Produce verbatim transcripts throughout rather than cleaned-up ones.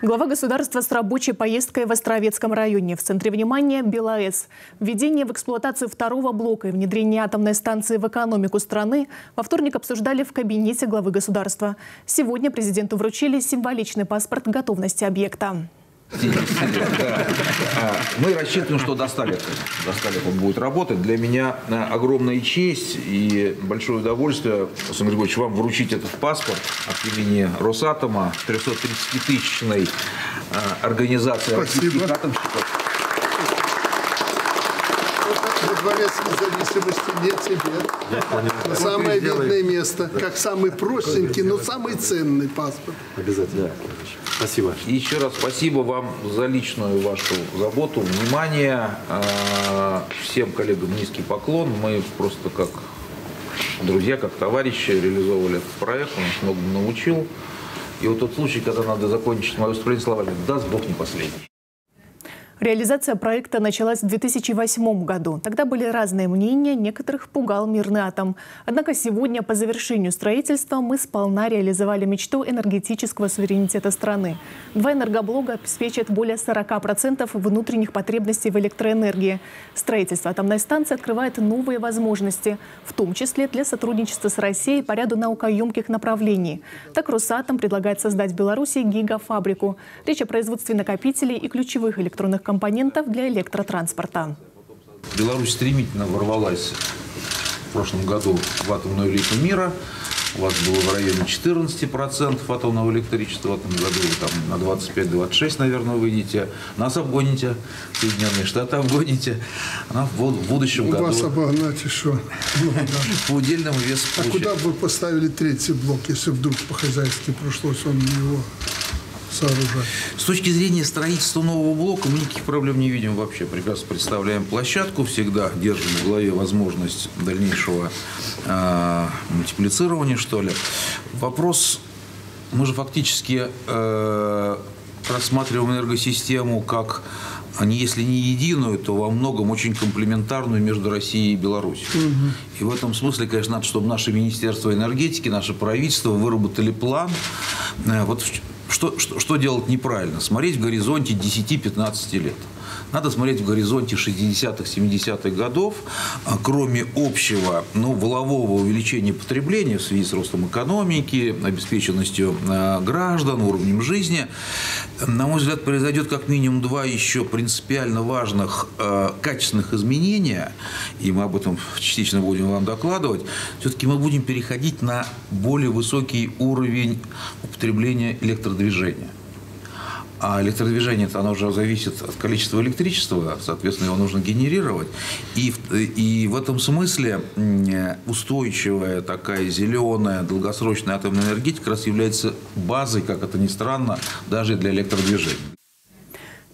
Глава государства с рабочей поездкой в Островецком районе. В центре внимания БелАЭС. Введение в эксплуатацию второго блока и внедрение атомной станции в экономику страны во вторник обсуждали в кабинете главы государства. Сегодня президенту вручили символичный паспорт готовности объекта. Мы рассчитываем, что до ста лет он будет работать. Для меня огромная честь и большое удовольствие, Александр Григорьевич, вам вручить этот паспорт от имени Росатома, трёхсотридцатитысячной организации российских атомщиков. Дворец независимости не тебе. Самое видное место, как самый простенький, но самый ценный паспорт. Обязательно. Спасибо. И еще раз спасибо вам за личную вашу заботу, внимание. Всем коллегам низкий поклон. Мы просто как друзья, как товарищи реализовывали этот проект. Он нас многому научил. И вот тот случай, когда надо закончить мое выступление словами: даст Бог не последний. Реализация проекта началась в две тысячи восьмом году. Тогда были разные мнения, некоторых пугал мирный атом. Однако сегодня по завершению строительства мы сполна реализовали мечту энергетического суверенитета страны. Два энергоблока обеспечат более сорока процентов внутренних потребностей в электроэнергии. Строительство атомной станции открывает новые возможности, в том числе для сотрудничества с Россией по ряду наукоемких направлений. Так Росатом предлагает создать в Беларуси гигафабрику. Речь о производстве накопителей и ключевых электронных компонентов для электротранспорта. Беларусь стремительно ворвалась в прошлом году в атомную элиту мира. У вас было в районе четырнадцати процентов атомного электричества. В этом году там, на двадцать пять — двадцать шесть, наверное, вы выйдете. Нас обгоните, Соединенные Штаты обгоните. Она в будущем году... Вас обогнать еще. По удельному весу. А куда бы вы поставили третий блок, если вдруг по-хозяйски пришлось он его... сооружать. С точки зрения строительства нового блока мы никаких проблем не видим вообще. Прекрасно представляем площадку, всегда держим в голове возможность дальнейшего э, мультиплицирования, что ли. Вопрос, мы же фактически э, рассматриваем энергосистему как, они, если не единую, то во многом очень комплементарную между Россией и Беларусью. Угу. И в этом смысле, конечно, надо, чтобы наше Министерство энергетики, наше правительство выработали план. Э, вот в Что, что, что делать неправильно? Смотреть в горизонте десяти — пятнадцати лет. Надо смотреть в горизонте шестидесятых — семидесятых годов. Кроме общего, ну, волового увеличения потребления в связи с ростом экономики, обеспеченностью э, граждан, уровнем жизни, на мой взгляд, произойдет как минимум два еще принципиально важных э, качественных изменения, и мы об этом частично будем вам докладывать. Все-таки мы будем переходить на более высокий уровень употребления электродвижения. А электродвижение-то оно уже зависит от количества электричества, соответственно, его нужно генерировать. И, и в этом смысле устойчивая такая зеленая долгосрочная атомная энергетика как раз является базой, как это ни странно, даже для электродвижения.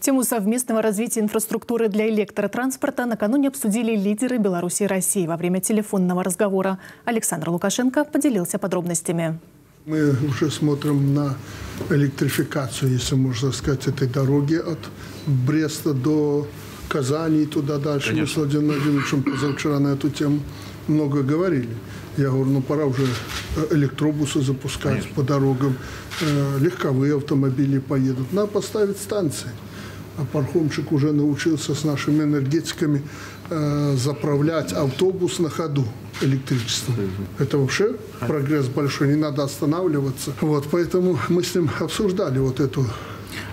Тему совместного развития инфраструктуры для электротранспорта накануне обсудили лидеры Беларуси и России во время телефонного разговора. Александр Лукашенко поделился подробностями. Мы уже смотрим на электрификацию, если можно сказать, этой дороги от Бреста до Казани и туда дальше. Конечно. Мы с Владимиром Владимировичем позавчера на эту тему много говорили. Я говорю, ну пора уже электробусы запускать. Конечно. По дорогам, легковые автомобили поедут. Надо поставить станции. А Пархомчик уже научился с нашими энергетиками заправлять автобус на ходу электричеством. Это вообще прогресс большой, не надо останавливаться. Вот, поэтому мы с ним обсуждали вот эту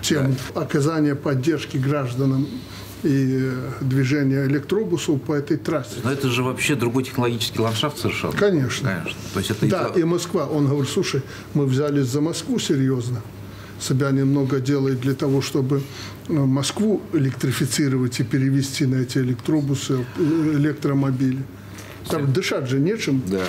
тему оказания поддержки гражданам и движение электробусов по этой трассе. Но это же вообще другой технологический ландшафт совершенно. Конечно. Конечно. То есть это да, и Москва. Он говорит, слушай, мы взялись за Москву серьезно. Собянин много делает для того, чтобы Москву электрифицировать и перевести на эти электробусы, электромобили. Там дышать же нечем. Да.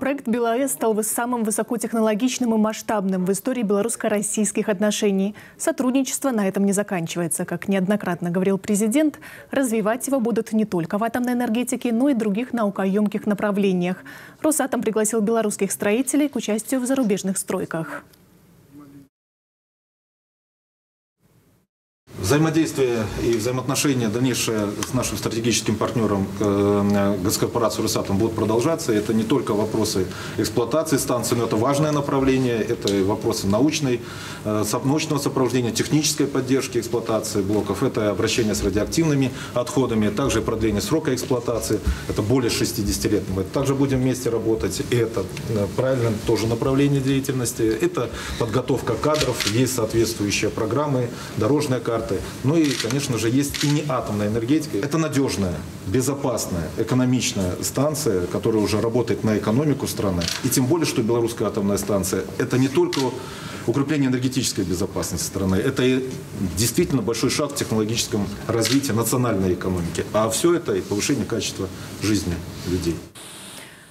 Проект БелАЭС стал самым высокотехнологичным и масштабным в истории белорусско-российских отношений. Сотрудничество на этом не заканчивается. Как неоднократно говорил президент, развивать его будут не только в атомной энергетике, но и других наукоемких направлениях. Росатом пригласил белорусских строителей к участию в зарубежных стройках. Взаимодействие и взаимоотношения дальнейшее с нашим стратегическим партнером госкорпорацией «Росатом» будут продолжаться. Это не только вопросы эксплуатации станции, но это важное направление. Это вопросы научной, научного сопровождения, технической поддержки эксплуатации блоков. Это обращение с радиоактивными отходами, также продление срока эксплуатации. Это более шестидесяти лет. Мы также будем вместе работать. И это правильно тоже направление деятельности. Это подготовка кадров, есть соответствующие программы, дорожная карта. Ну и, конечно же, есть и не атомная энергетика. Это надежная, безопасная, экономичная станция, которая уже работает на экономику страны. И тем более, что белорусская атомная станция – это не только укрепление энергетической безопасности страны, это и действительно большой шаг в технологическом развитии национальной экономики. А все это и повышение качества жизни людей.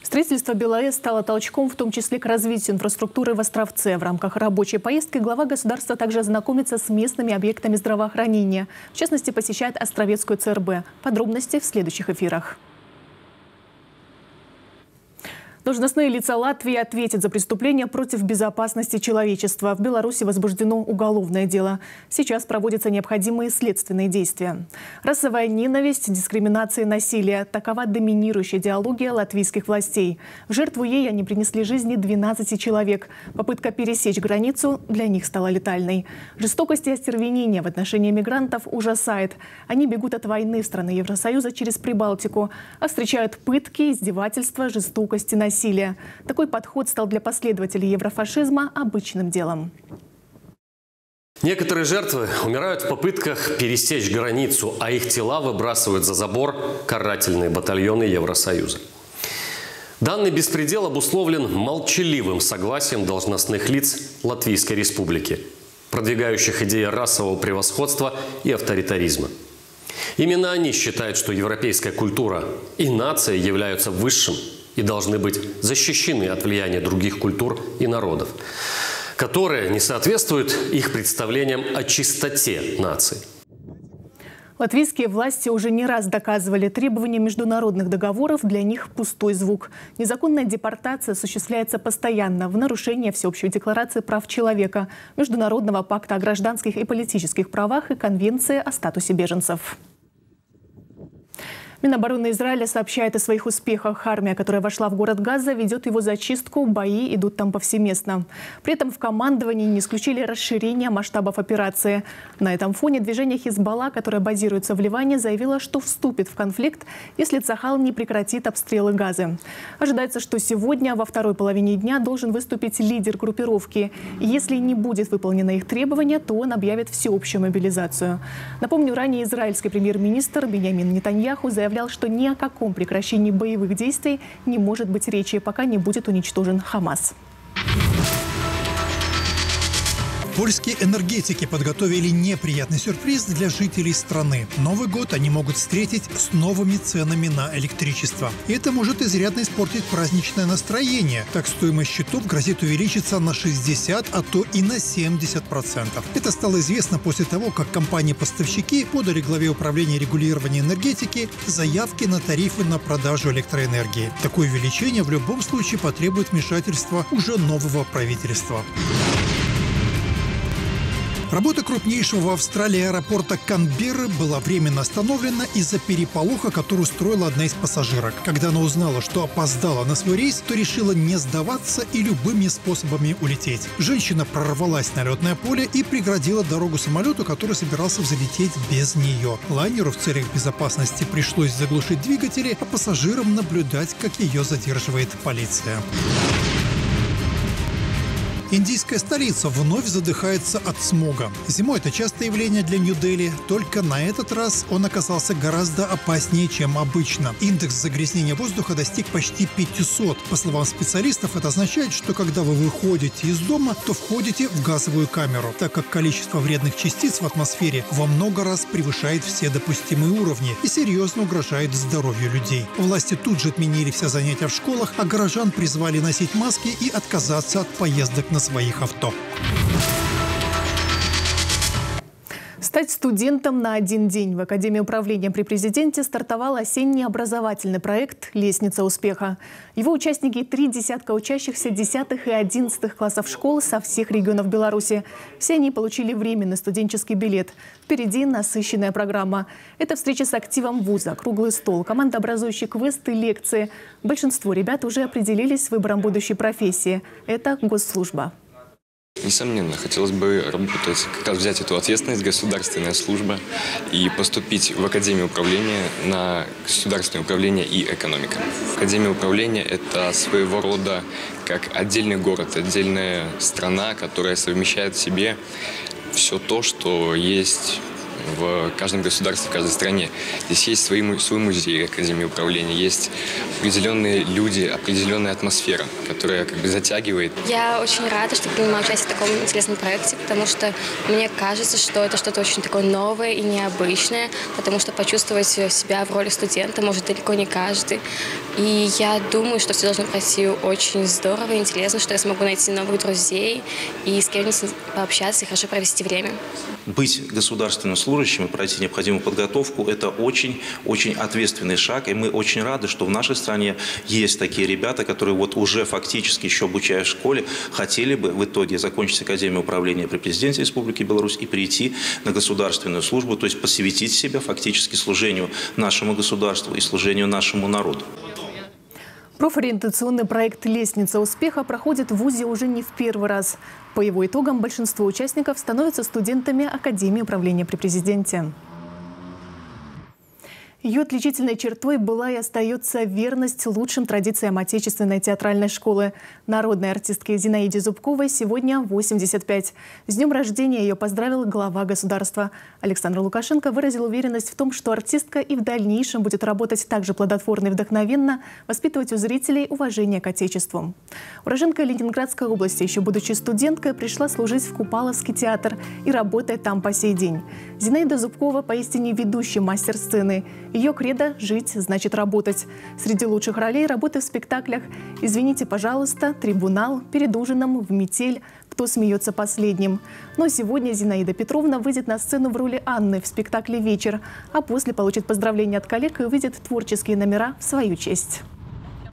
Строительство БелАЭС стало толчком, в том числе к развитию инфраструктуры в Островце. В рамках рабочей поездки глава государства также знакомится с местными объектами здравоохранения. В частности, посещает Островецкую ЦРБ. Подробности в следующих эфирах. Должностные лица Латвии ответят за преступления против безопасности человечества. В Беларуси возбуждено уголовное дело. Сейчас проводятся необходимые следственные действия. Расовая ненависть, дискриминация и насилие – такова доминирующая идеология латвийских властей. В жертву ей они принесли жизни двенадцати человек. Попытка пересечь границу для них стала летальной. Жестокость и остервенение в отношении мигрантов ужасает. Они бегут от войны в страны Евросоюза через Прибалтику, а встречают пытки, издевательства, жестокость и насилие. Насилия. Такой подход стал для последователей еврофашизма обычным делом. Некоторые жертвы умирают в попытках пересечь границу, а их тела выбрасывают за забор карательные батальоны Евросоюза. Данный беспредел обусловлен молчаливым согласием должностных лиц Латвийской Республики, продвигающих идеи расового превосходства и авторитаризма. Именно они считают, что европейская культура и нация являются высшим и должны быть защищены от влияния других культур и народов, которые не соответствуют их представлениям о чистоте нации. Латвийские власти уже не раз доказывали, требования международных договоров для них пустой звук. Незаконная депортация осуществляется постоянно в нарушение Всеобщей декларации прав человека, Международного пакта о гражданских и политических правах и Конвенции о статусе беженцев. Минобороны Израиля сообщает о своих успехах. Армия, которая вошла в город Газа, ведет его зачистку. Бои идут там повсеместно. При этом в командовании не исключили расширение масштабов операции. На этом фоне движение Хезболла, которое базируется в Ливане, заявило, что вступит в конфликт, если Цахал не прекратит обстрелы Газы. Ожидается, что сегодня во второй половине дня должен выступить лидер группировки. Если не будет выполнено их требования, то он объявит всеобщую мобилизацию. Напомню, ранее израильский премьер-министр Биньямин Нетаньяху заявил, что ни о каком прекращении боевых действий не может быть речи, пока не будет уничтожен Хамас. Польские энергетики подготовили неприятный сюрприз для жителей страны. Новый год они могут встретить с новыми ценами на электричество. И это может изрядно испортить праздничное настроение. Так стоимость счетов грозит увеличиться на шестьдесят, а то и на семьдесят процентов. Это стало известно после того, как компании-поставщики подали главе управления регулирования энергетики заявки на тарифы на продажу электроэнергии. Такое увеличение в любом случае потребует вмешательства уже нового правительства. Работа крупнейшего в Австралии аэропорта Канберры была временно остановлена из-за переполоха, который устроила одна из пассажирок. Когда она узнала, что опоздала на свой рейс, то решила не сдаваться и любыми способами улететь. Женщина прорвалась на летное поле и преградила дорогу самолету, который собирался взлететь без нее. Лайнеру в целях безопасности пришлось заглушить двигатели, а пассажирам наблюдать, как ее задерживает полиция. Индийская столица вновь задыхается от смога. Зимой это частое явление для Нью-Дели, только на этот раз он оказался гораздо опаснее, чем обычно. Индекс загрязнения воздуха достиг почти пятисот. По словам специалистов, это означает, что когда вы выходите из дома, то входите в газовую камеру, так как количество вредных частиц в атмосфере во много раз превышает все допустимые уровни и серьезно угрожает здоровью людей. Власти тут же отменили все занятия в школах, а горожан призвали носить маски и отказаться от поездок на своих авто. Стать студентом на один день. В Академии управления при президенте стартовал осенний образовательный проект «Лестница успеха». Его участники – три десятка учащихся десятых и одиннадцатых классов школ со всех регионов Беларуси. Все они получили временный студенческий билет. Впереди насыщенная программа. Это встреча с активом вуза, круглый стол, командообразующий квесты, лекции. Большинство ребят уже определились с выбором будущей профессии. Это госслужба. Несомненно, хотелось бы работать, как раз взять эту ответственность, государственная служба, и поступить в Академию управления на государственное управление и экономика. Академия управления – это своего рода как отдельный город, отдельная страна, которая совмещает в себе все то, что есть в каждом государстве, в каждой стране. Здесь есть свой, свой музей Академии управления, есть определенные люди, определенная атмосфера, которая как бы затягивает. Я очень рада, что принимала участие в таком интересном проекте, потому что мне кажется, что это что-то очень такое новое и необычное, потому что почувствовать себя в роли студента может далеко не каждый. И я думаю, что все должно пройти очень здорово и интересно, что я смогу найти новых друзей и с кем-нибудь пообщаться и хорошо провести время. Быть государственным служащим, пройти необходимую подготовку – это очень-очень ответственный шаг. И мы очень рады, что в нашей стране есть такие ребята, которые вот уже фактически, еще обучаясь в школе, хотели бы в итоге закончить Академию управления при президенте Республики Беларусь и прийти на государственную службу, то есть посвятить себя фактически служению нашему государству и служению нашему народу. Профориентационный проект «Лестница успеха» проходит в вузе уже не в первый раз. По его итогам большинство участников становятся студентами Академии управления при президенте. Ее отличительной чертой была и остается верность лучшим традициям отечественной театральной школы. Народной артистке Зинаиде Зубковой сегодня восемьдесят пять. С днем рождения ее поздравил глава государства. Александр Лукашенко выразил уверенность в том, что артистка и в дальнейшем будет работать так же плодотворно и вдохновенно, воспитывать у зрителей уважение к отечеству. Уроженка Ленинградской области, еще будучи студенткой, пришла служить в Купаловский театр и работает там по сей день. Зинаида Зубкова поистине ведущий мастер сцены. Ее кредо – жить, значит работать. Среди лучших ролей работы в спектаклях «Извините, пожалуйста», «Трибунал», «Перед ужином», «В метель», «Кто смеется последним». Но сегодня Зинаида Петровна выйдет на сцену в роли Анны в спектакле «Вечер», а после получит поздравления от коллег и выйдет творческие номера в свою честь.